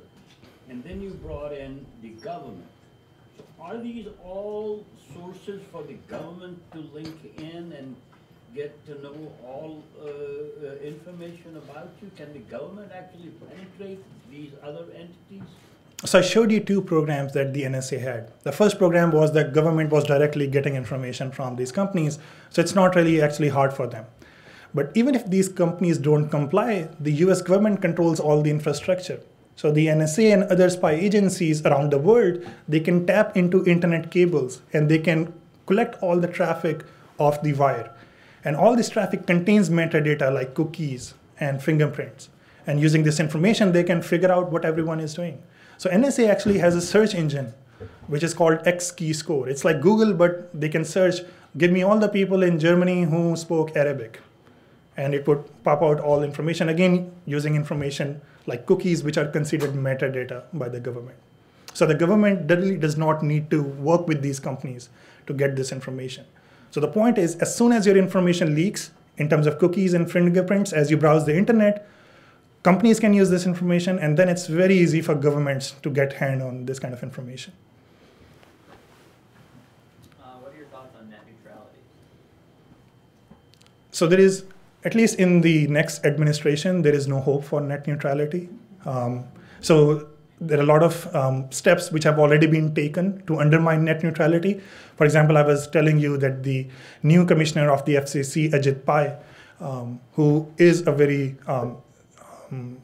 and then you brought in the government. So are these all sources for the government to link in and get to know all uh, uh, information about you? Can the government actually penetrate these other entities? So I showed you two programs that the N S A had. The first program was that government was directly getting information from these companies, so it's not really actually hard for them. But even if these companies don't comply, the U S government controls all the infrastructure. So the N S A and other spy agencies around the world, they can tap into internet cables and they can collect all the traffic off the wire. And all this traffic contains metadata like cookies and fingerprints. And using this information, they can figure out what everyone is doing. So N S A actually has a search engine, which is called comscore. It's like Google, but they can search, give me all the people in Germany who spoke Arabic. And it would pop out all information, again, using information like cookies, which are considered metadata by the government. So the government really does not need to work with these companies to get this information. So the point is, as soon as your information leaks, in terms of cookies and fingerprints, as you browse the internet, companies can use this information, and then it's very easy for governments to get hand on this kind of information. Uh, what are your thoughts on net neutrality? So there is, at least in the next administration, there is no hope for net neutrality. Um, so there are a lot of um, steps which have already been taken to undermine net neutrality. For example, I was telling you that the new commissioner of the F C C, Ajit Pai, um, who is a very um, um,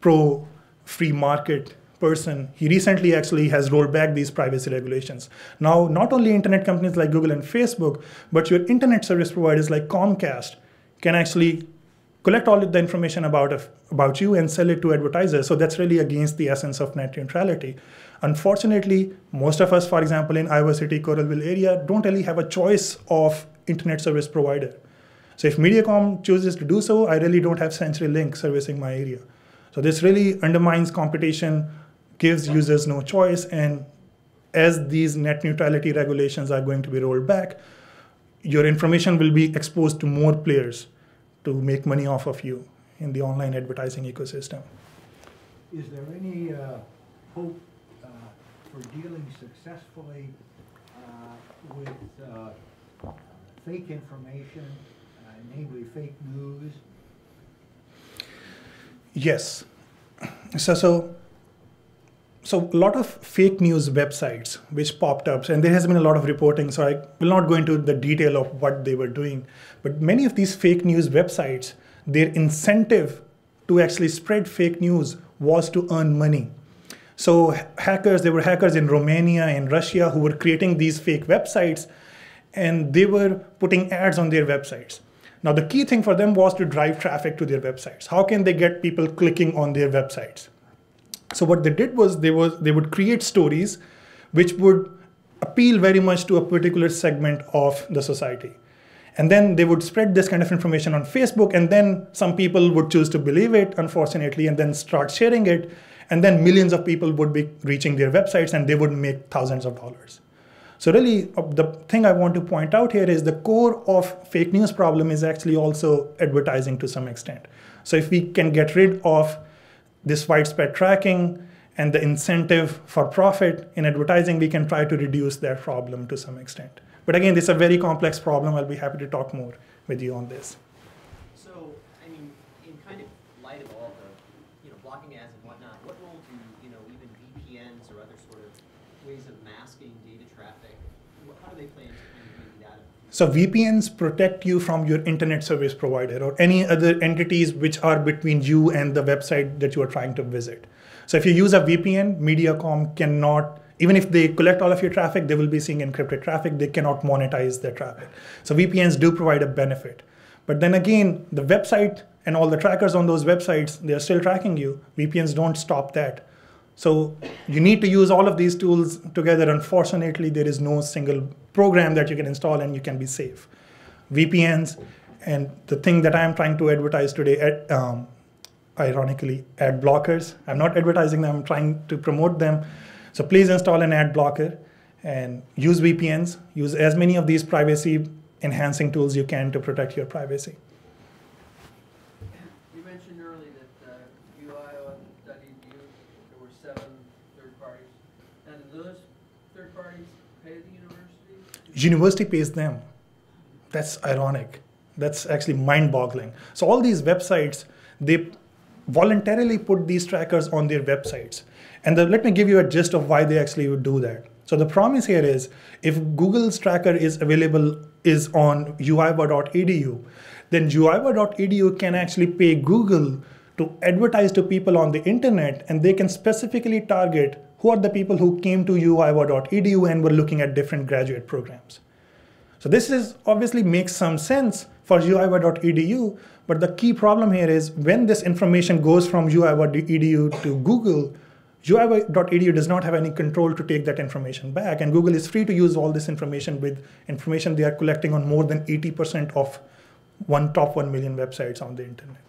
pro-free market person, he recently actually has rolled back these privacy regulations. Now, not only internet companies like Google and Facebook, but your internet service providers like Comcast can actually collect all the information about, about you and sell it to advertisers. So that's really against the essence of net neutrality. Unfortunately, most of us, for example, in Iowa City, Coralville area, don't really have a choice of internet service provider. So if Mediacom chooses to do so, I really don't have CenturyLink servicing my area. So this really undermines competition, gives users no choice, and as these net neutrality regulations are going to be rolled back, your information will be exposed to more players to make money off of you in the online advertising ecosystem. Is there any uh, hope uh, for dealing successfully uh, with uh, fake information, uh, namely fake news? Yes. So, so So a lot of fake news websites which popped up, and there has been a lot of reporting, so I will not go into the detail of what they were doing. But many of these fake news websites, their incentive to actually spread fake news was to earn money. So hackers, there were hackers in Romania and Russia who were creating these fake websites, and they were putting ads on their websites. Now the key thing for them was to drive traffic to their websites. How can they get people clicking on their websites? So what they did was they, was they would create stories which would appeal very much to a particular segment of the society. And then they would spread this kind of information on Facebook, and then some people would choose to believe it, unfortunately, and then start sharing it. And then millions of people would be reaching their websites, and they would make thousands of dollars. So really, the thing I want to point out here is the core of fake news problem is actually also advertising to some extent. So if we can get rid of this widespread tracking and the incentive for profit in advertising, we can try to reduce that problem to some extent. But again, this is a very complex problem. I'll be happy to talk more with you on this. So, I mean, in kind of light of all the, you know, blocking ads and whatnot, what role do, you know, even V P Ns or other sort of ways of masking data traffic, how do they play into maybe that? So V P Ns protect you from your internet service provider or any other entities which are between you and the website that you are trying to visit. So if you use a V P N, Mediacom cannot, even if they collect all of your traffic, they will be seeing encrypted traffic, they cannot monetize their traffic. So V P Ns do provide a benefit. But then again, the website and all the trackers on those websites, they are still tracking you. V P Ns don't stop that. So you need to use all of these tools together. Unfortunately, there is no single program that you can install and you can be safe. V P Ns and the thing that I'm trying to advertise today, at, um, ironically, ad blockers. I'm not advertising them, I'm trying to promote them. So please install an ad blocker and use V P Ns. Use as many of these privacy enhancing tools you can to protect your privacy. University pays them. That's ironic. That's actually mind-boggling. So all these websites, they voluntarily put these trackers on their websites. And the, let me give you a gist of why they actually would do that. So the promise here is, if Google's tracker is available, is on u iowa dot e d u, then u iowa dot e d u can actually pay Google to advertise to people on the internet, and they can specifically target who are the people who came to u iowa dot e d u and were looking at different graduate programs. So this is obviously makes some sense for u iowa dot e d u, but the key problem here is when this information goes from u iowa dot e d u to Google, u iowa dot e d u does not have any control to take that information back, and Google is free to use all this information with information they are collecting on more than eighty percent of one top one million websites on the internet.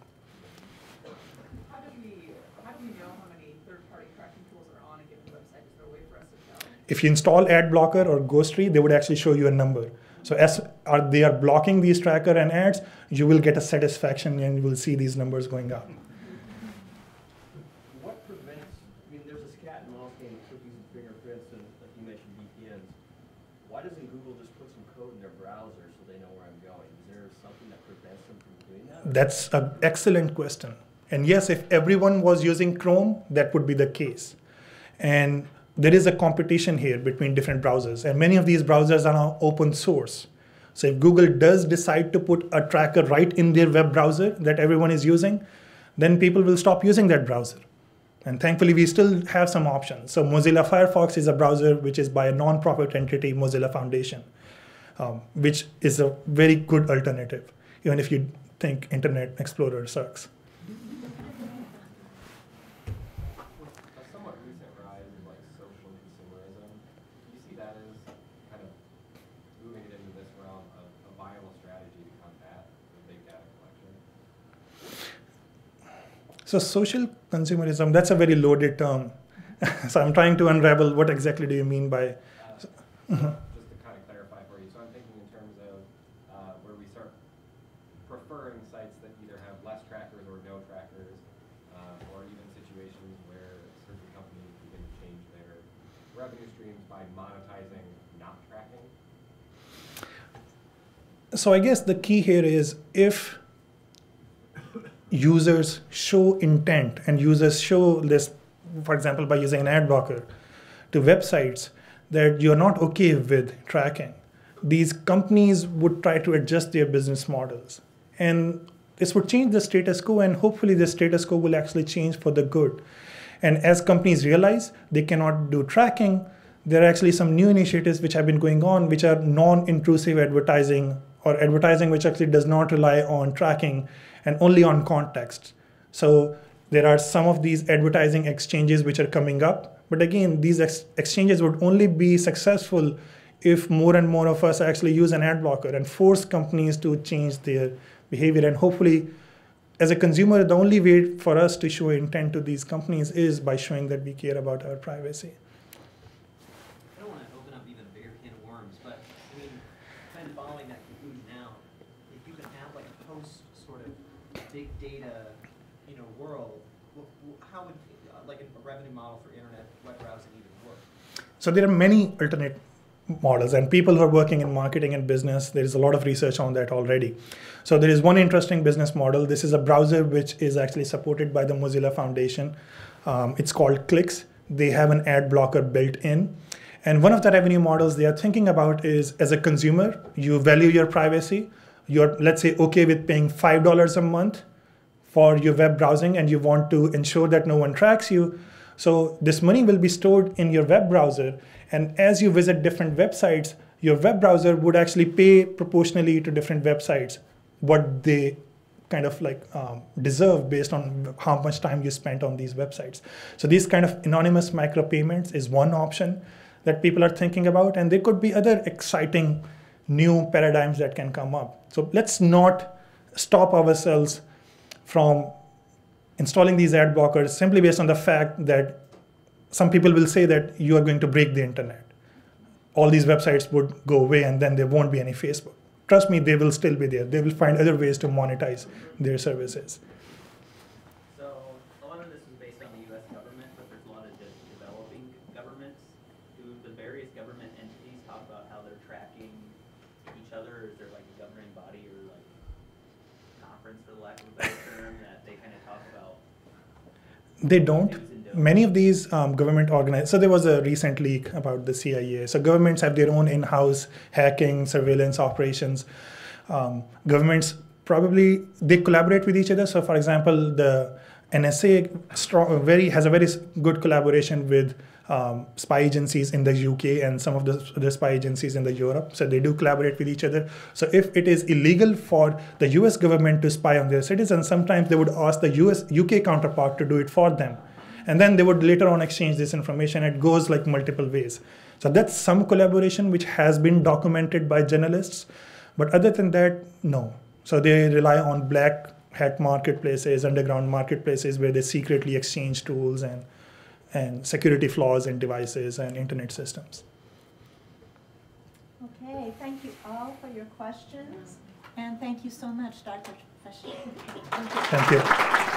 If you install ad blocker or Ghostery, they would actually show you a number. So as are they are blocking these tracker and ads, you will get a satisfaction and you will see these numbers going up. What prevents, I mean, there's this cat and mouse game, cookies and fingerprints, and like you mentioned, V P Ns. Why doesn't Google just put some code in their browser so they know where I'm going? Is there something that prevents them from doing that? That's an excellent question. And yes, if everyone was using Chrome, that would be the case. And there is a competition here between different browsers, and many of these browsers are now open source. So if Google does decide to put a tracker right in their web browser that everyone is using, then people will stop using that browser. And thankfully, we still have some options. So Mozilla Firefox is a browser which is by a nonprofit entity, Mozilla Foundation, um, which is a very good alternative, even if you think Internet Explorer sucks. So social consumerism, that's a very loaded term. So I'm trying to unravel what exactly do you mean by... Uh, just to kind of clarify for you, so I'm thinking in terms of uh, where we start preferring sites that either have less trackers or no trackers, uh, or even situations where certain companies can change their revenue streams by monetizing not tracking. So I guess the key here is if users show intent and users show this, for example, by using an ad blocker to websites that you're not okay with tracking, these companies would try to adjust their business models. And this would change the status quo, and hopefully the status quo will actually change for the good. And as companies realize they cannot do tracking, there are actually some new initiatives which have been going on, which are non-intrusive advertising, or advertising which actually does not rely on tracking and only on context. So there are some of these advertising exchanges which are coming up. But again, these ex exchanges would only be successful if more and more of us actually use an ad blocker and force companies to change their behavior. And hopefully, as a consumer, the only way for us to show intent to these companies is by showing that we care about our privacy. I don't want to open up even a bigger can of worms, but I mean, kind of following that conclusion now, if you can have like a post sort of big data, you know, world, how would uh, like a revenue model for internet web browsing even work? So there are many alternate models, and people who are working in marketing and business, there is a lot of research on that already. So there is one interesting business model. This is a browser which is actually supported by the Mozilla Foundation. Um, it's called Clicks. They have an ad blocker built in. And one of the revenue models they are thinking about is, as a consumer, you value your privacy. You're, let's say, okay with paying five dollars a month for your web browsing, and you want to ensure that no one tracks you. So this money will be stored in your web browser, and as you visit different websites, your web browser would actually pay proportionally to different websites what they kind of like um, deserve based on how much time you spent on these websites. So these kind of anonymous micropayments is one option that people are thinking about, and there could be other exciting new paradigms that can come up. So let's not stop ourselves from installing these ad blockers simply based on the fact that some people will say that you are going to break the internet. All these websites would go away and then there won't be any Facebook. Trust me, they will still be there. They will find other ways to monetize their services. So a lot of this is based on the U S government, but there's a lot of developing governments. Do the various government entities talk about how they're tracking each other? Is there like a governing body or like conference, for the lack of a better term, that they kind of talk about? They don't. Many of these um, government organizations, so there was a recent leak about the C I A. So governments have their own in-house hacking, surveillance operations. Um, governments probably, they collaborate with each other. So for example, the N S A strong, very, has a very good collaboration with um, spy agencies in the U K and some of the other spy agencies in the Europe. So they do collaborate with each other. So if it is illegal for the U S government to spy on their citizens, sometimes they would ask the U S U K counterpart to do it for them. And then they would later on exchange this information. It goes like multiple ways. So that's some collaboration which has been documented by journalists. But other than that, no. So they rely on black hat marketplaces, underground marketplaces where they secretly exchange tools and, and security flaws in devices and internet systems. Okay, thank you all for your questions. And thank you so much, Doctor Shafiq. Thank you. Thank you.